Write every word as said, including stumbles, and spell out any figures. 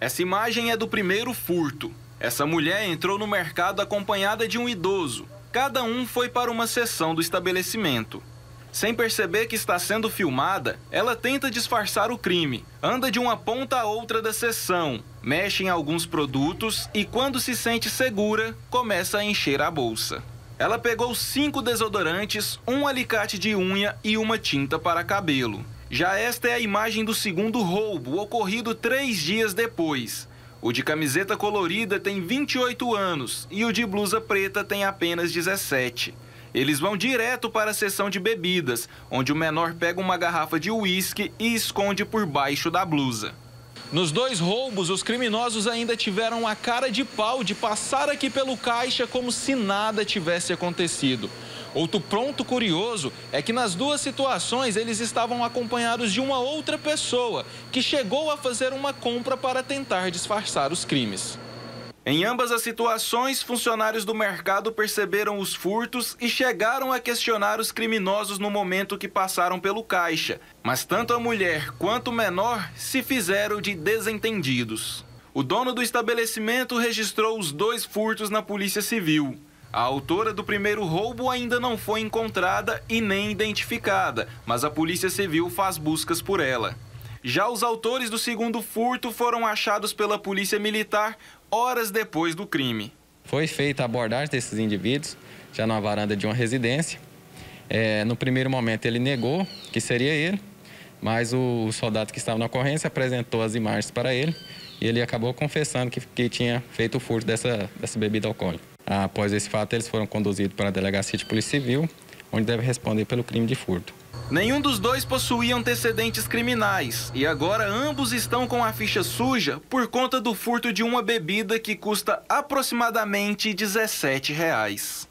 Essa imagem é do primeiro furto. Essa mulher entrou no mercado acompanhada de um idoso. Cada um foi para uma seção do estabelecimento. Sem perceber que está sendo filmada, ela tenta disfarçar o crime. Anda de uma ponta a outra da seção, mexe em alguns produtos e, quando se sente segura, começa a encher a bolsa. Ela pegou cinco desodorantes, um alicate de unha e uma tinta para cabelo. Já esta é a imagem do segundo roubo, ocorrido três dias depois. O de camiseta colorida tem vinte e oito anos e o de blusa preta tem apenas dezessete. Eles vão direto para a seção de bebidas, onde o menor pega uma garrafa de uísque e esconde por baixo da blusa. Nos dois roubos, os criminosos ainda tiveram a cara de pau de passar aqui pelo caixa como se nada tivesse acontecido. Outro ponto curioso é que nas duas situações eles estavam acompanhados de uma outra pessoa que chegou a fazer uma compra para tentar disfarçar os crimes. Em ambas as situações, funcionários do mercado perceberam os furtos e chegaram a questionar os criminosos no momento que passaram pelo caixa, mas tanto a mulher quanto o menor se fizeram de desentendidos. O dono do estabelecimento registrou os dois furtos na Polícia Civil. A autora do primeiro roubo ainda não foi encontrada e nem identificada, mas a Polícia Civil faz buscas por ela. Já os autores do segundo furto foram achados pela Polícia Militar horas depois do crime. Foi feita a abordagem desses indivíduos, já na varanda de uma residência. É, no primeiro momento ele negou que seria ele, mas o soldado que estava na ocorrência apresentou as imagens para ele e ele acabou confessando que, que tinha feito o furto dessa, dessa bebida alcoólica. Após esse fato, eles foram conduzidos para a Delegacia de Polícia Civil, onde devem responder pelo crime de furto. Nenhum dos dois possuía antecedentes criminais e agora ambos estão com a ficha suja por conta do furto de uma bebida que custa aproximadamente dezessete reais.